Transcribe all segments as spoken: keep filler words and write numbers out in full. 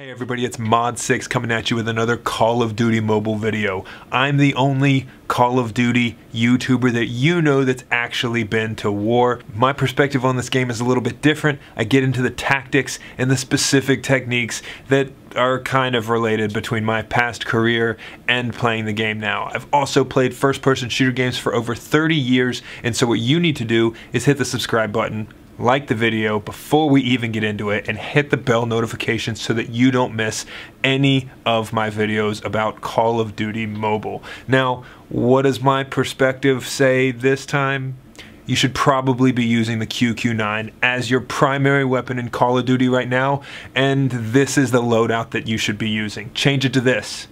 Hey everybody, it's Mod six coming at you with another Call of Duty Mobile video. I'm the only Call of Duty YouTuber that you know that's actually been to war. My perspective on this game is a little bit different. I get into the tactics and the specific techniques that are kind of related between my past career and playing the game now. I've also played first-person shooter games for over thirty years, and so what you need to do is hit the subscribe button, like the video before we even get into it, and hit the bell notification so that you don't miss any of my videos about Call of Duty Mobile. Now, what does my perspective say this time? You should probably be using the Q Q nine as your primary weapon in Call of Duty right now, and this is the loadout that you should be using. Change it to this.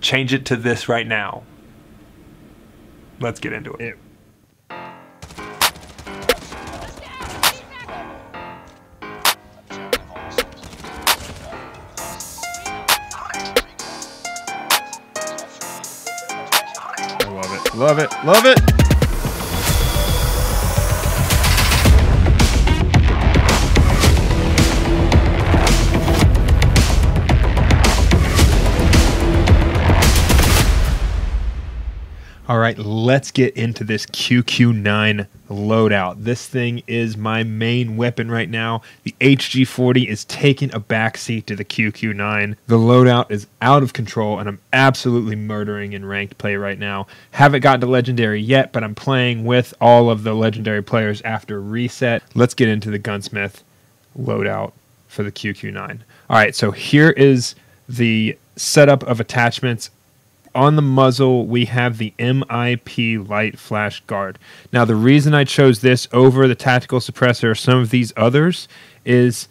Change it to this right now. Let's get into it. Ew. Love it, love it. All right, let's get into this Q Q nine loadout. This thing is my main weapon right now. The H G forty is taking a backseat to the Q Q nine. The loadout is out of control, and I'm absolutely murdering in ranked play right now. Haven't gotten to Legendary yet, but I'm playing with all of the Legendary players after reset. Let's get into the Gunsmith loadout for the Q Q nine. All right, so here is the setup of attachments. On the muzzle, we have the M I P light flash guard. Now, the reason I chose this over the tactical suppressor or some of these others is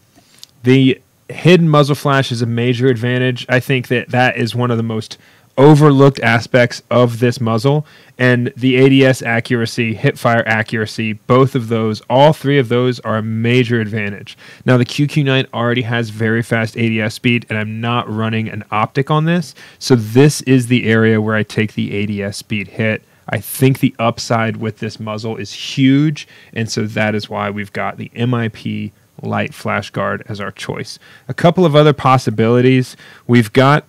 the hidden muzzle flash is a major advantage. I think that that is one of the most overlooked aspects of this muzzle. And the A D S accuracy, hip fire accuracy, both of those, all three of those are a major advantage. Now, the Q Q nine already has very fast A D S speed, and I'm not running an optic on this. So this is the area where I take the A D S speed hit. I think the upside with this muzzle is huge, and so that is why we've got the M I P light flash guard as our choice. A couple of other possibilities. We've got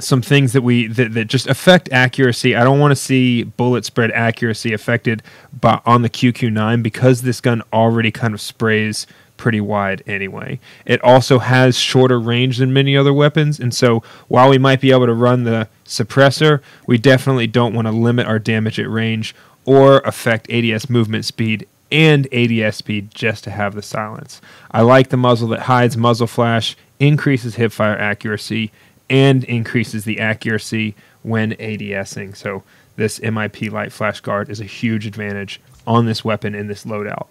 some things that we that, that just affect accuracy. I don't want to see bullet spread accuracy affected by, on the Q Q nine, because this gun already kind of sprays pretty wide anyway. It also has shorter range than many other weapons, and so while we might be able to run the suppressor, we definitely don't want to limit our damage at range or affect A D S movement speed and A D S speed just to have the silence. I like the muzzle that hides muzzle flash, increases hipfire accuracy, and increases the accuracy when ADSing. So this M I P light flash guard is a huge advantage on this weapon in this loadout.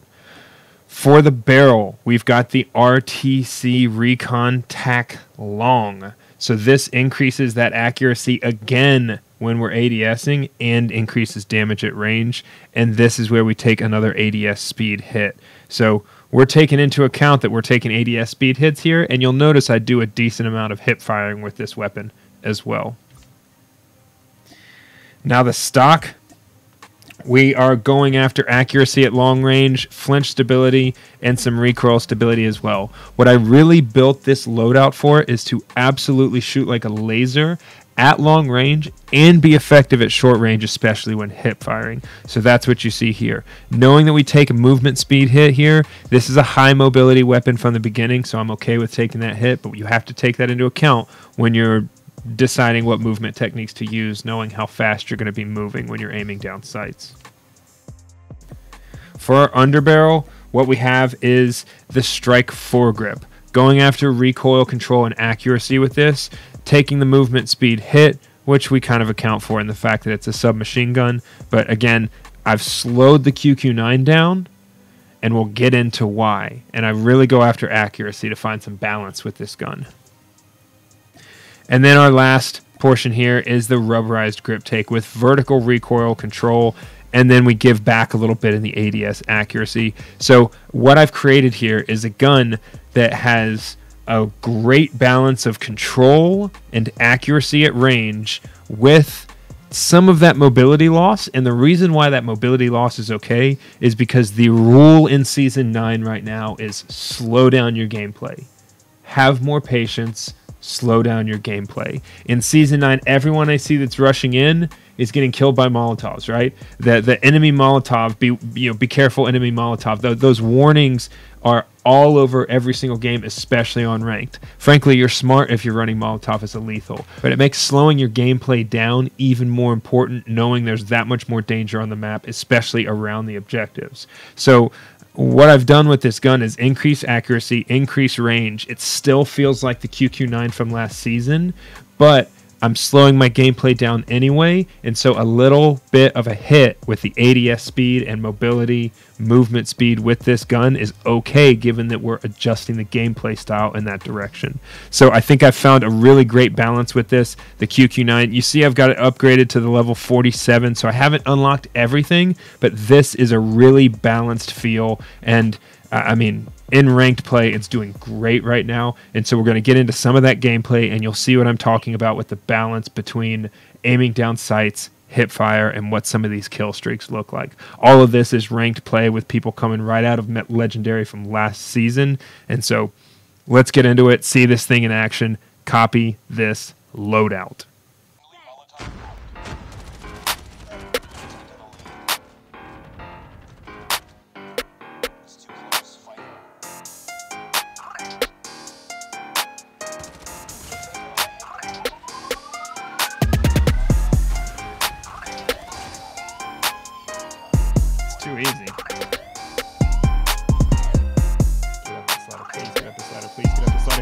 For the barrel, we've got the R T C Recon Tac Long. So this increases that accuracy again when we're ADSing and increases damage at range. And this is where we take another A D S speed hit. So we're taking into account that we're taking A D S speed hits here, and you'll notice I do a decent amount of hip firing with this weapon as well. Now the stock, we are going after accuracy at long range, flinch stability, and some recoil stability as well. What I really built this loadout for is to absolutely shoot like a laser at long range and be effective at short range, especially when hip firing. So that's what you see here. Knowing that we take a movement speed hit here, this is a high mobility weapon from the beginning, so I'm okay with taking that hit, but you have to take that into account when you're deciding what movement techniques to use, knowing how fast you're going to be moving when you're aiming down sights. For our underbarrel, what we have is the strike foregrip. Going after recoil control and accuracy with this, taking the movement speed hit, which we kind of account for in the fact that it's a submachine gun. But again, I've slowed the Q Q nine down, and we'll get into why. And I really go after accuracy to find some balance with this gun. And then our last portion here is the rubberized grip take with vertical recoil control, and then we give back a little bit in the A D S accuracy. So what I've created here is a gun that has a great balance of control and accuracy at range with some of that mobility loss. And the reason why that mobility loss is okay is because the rule in Season nine right now is slow down your gameplay. have more patience, slow down your gameplay. In Season nine, everyone I see that's rushing in is getting killed by Molotovs, right? The, the enemy Molotov, be, you know, be careful enemy Molotov. The, those warnings are all over every single game, especially on ranked. Frankly, you're smart if you're running Molotov as a lethal, but it makes slowing your gameplay down even more important, knowing there's that much more danger on the map, especially around the objectives. So what I've done with this gun is increase accuracy, increase range. It still feels like the Q Q nine from last season, but I'm slowing my gameplay down anyway, and so a little bit of a hit with the A D S speed and mobility, movement speed with this gun is okay, given that we're adjusting the gameplay style in that direction. So I think I've found a really great balance with this, the Q Q nine. You see I've got it upgraded to the level forty-seven, so I haven't unlocked everything, but this is a really balanced feel, and uh, I mean, in ranked play, it's doing great right now, and so we're going to get into some of that gameplay, and you'll see what I'm talking about with the balance between aiming down sights, hip fire, and what some of these kill streaks look like. All of this is ranked play with people coming right out of Legendary from last season, and so let's get into it, see this thing in action, copy this loadout.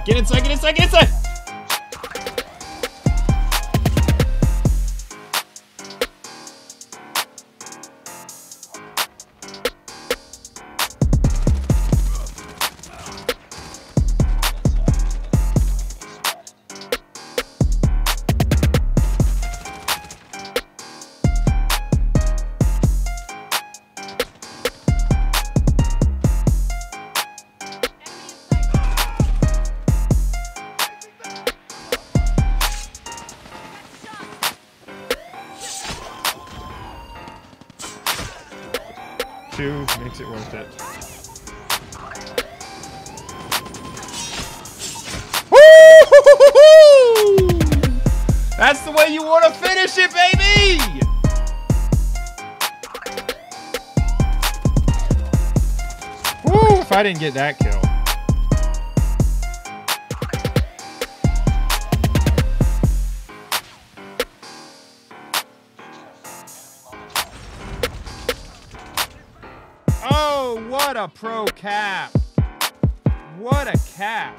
Get inside, get inside, get inside! Two makes it worth it. Woo! That's the way you want to finish it, baby! Woo! If I didn't get that kill. What a pro cap. What a cap.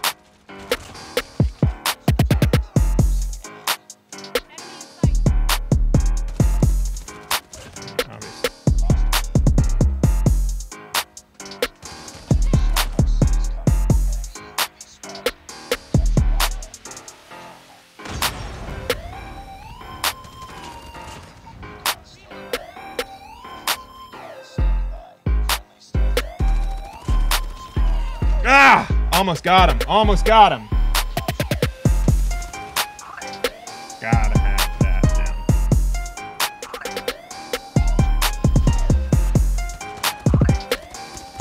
Ah! Almost got him. Almost got him. Gotta have that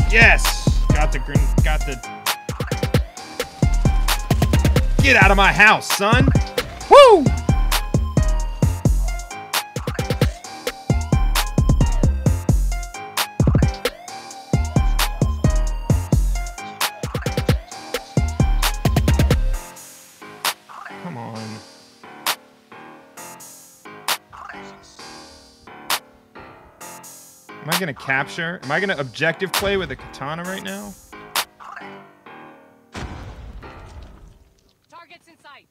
down. Yes! Got the green. Got the. Get out of my house, son! Woo! Am I gonna capture? Am I gonna objective play with a katana right now? Targets in sight.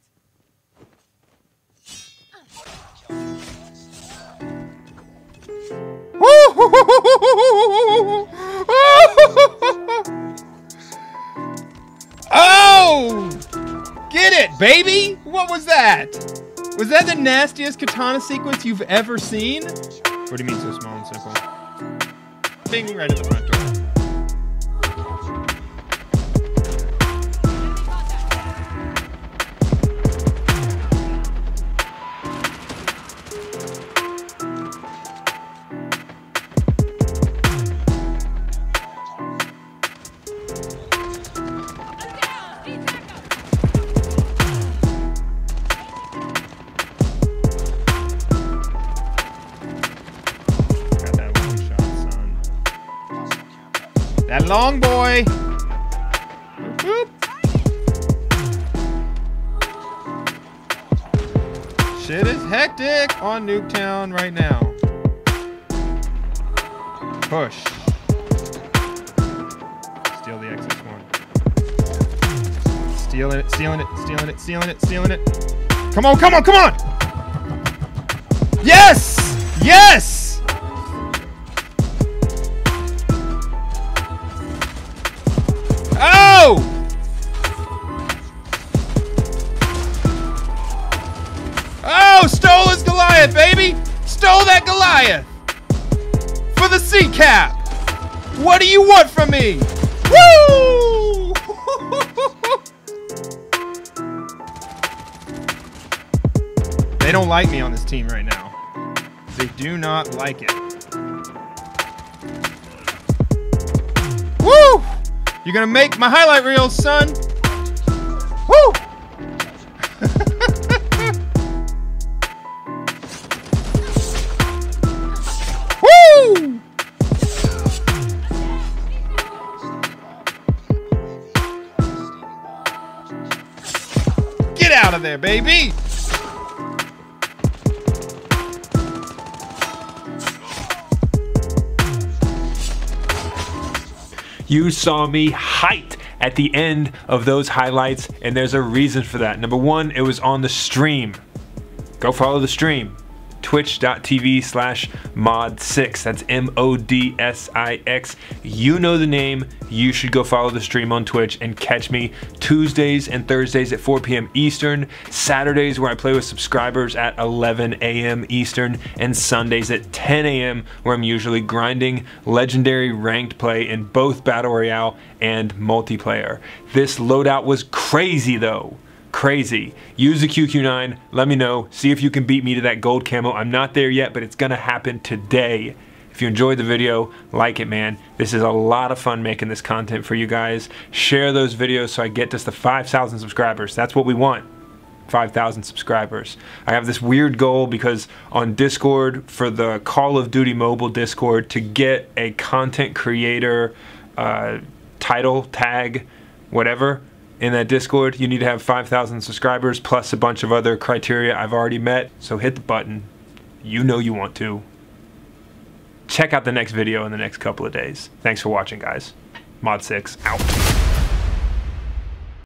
Oh! Get it, baby! What was that? Was that the nastiest katana sequence you've ever seen? What do you mean so small and simple? Bing, right at the front door. That long boy. Boop. Shit is hectic on Nuketown right now. Push. Steal the X S one. Stealing it, stealing it, stealing it, stealing it, stealing it. Come on, come on, come on! Yes! Yes! Oh! Oh, stole his Goliath, baby! Stole that Goliath! For the C cap! What do you want from me? Woo! They don't like me on this team right now. They do not like it. Woo! You're gonna make my highlight reel, son! Woo! Out of there, baby. You saw me hyped at the end of those highlights, and there's a reason for that. Number one, it was on the stream. Go follow the stream. twitch dot t v slash mod six. That's M O D S I X. You know the name. You should go follow the stream on Twitch and catch me Tuesdays and Thursdays at four p m Eastern, Saturdays where I play with subscribers at eleven a m Eastern, and Sundays at ten a m where I'm usually grinding legendary ranked play in both Battle Royale and multiplayer. This loadout was crazy though. Crazy. Use the Q Q nine, let me know, see if you can beat me to that gold camo. I'm not there yet, but it's gonna happen today. If you enjoyed the video, like it, man. This is a lot of fun making this content for you guys. Share those videos so I get just the five thousand subscribers. That's what we want. five thousand subscribers. I have this weird goal because on Discord, for the Call of Duty Mobile Discord, to get a content creator uh, title, tag, whatever, in that Discord, you need to have five thousand subscribers plus a bunch of other criteria I've already met. So hit the button. You know you want to. Check out the next video in the next couple of days. Thanks for watching, guys. Mod six, out.